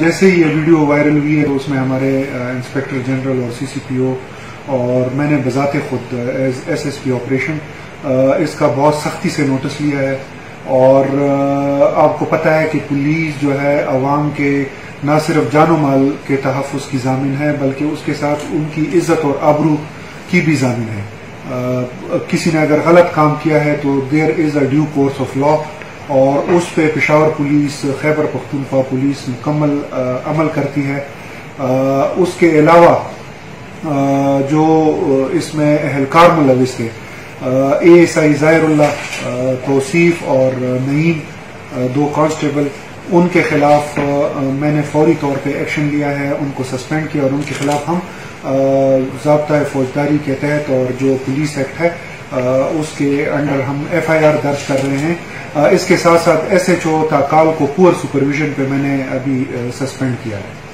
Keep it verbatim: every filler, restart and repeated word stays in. जैसे ही ये video viral हुई है तो उसमें हमारे इंस्पेक्टर जनरल और सीसीपीओ और मैंने बजाते खुद एज एसएसपी ऑपरेशन इसका बहुत सख्ती से नोटिस लिया है। और आपको पता है कि पुलिस जो है अवाम के ना सिर्फ जानो माल के तहफ़्फ़ुज़ की जामिन है बल्कि उसके साथ उनकी इज्जत और आबरू की भी जामिन है। आ, किसी ने अगर गलत काम किया है तो there is a due course of law और उस पर पेशावर पुलिस, खैबर पख्तूनख्वा पुलिस मुकम्मल अमल करती है। आ, उसके अलावा जो इसमें एहलकार मुलविस थे एएसआई ज़ायरुल्लाह तौसीफ और नईम, दो कांस्टेबल, उनके खिलाफ मैंने फौरी तौर पे एक्शन लिया है, उनको सस्पेंड किया और उनके खिलाफ हम ज़ाब्ता फौजदारी के तहत और जो पुलिस एक्ट है आ, उसके अंडर हम एफआईआर दर्ज कर रहे हैं। आ, इसके साथ साथ एसएचओ ताकाल को पुअर सुपरविजन पे मैंने अभी सस्पेंड किया है।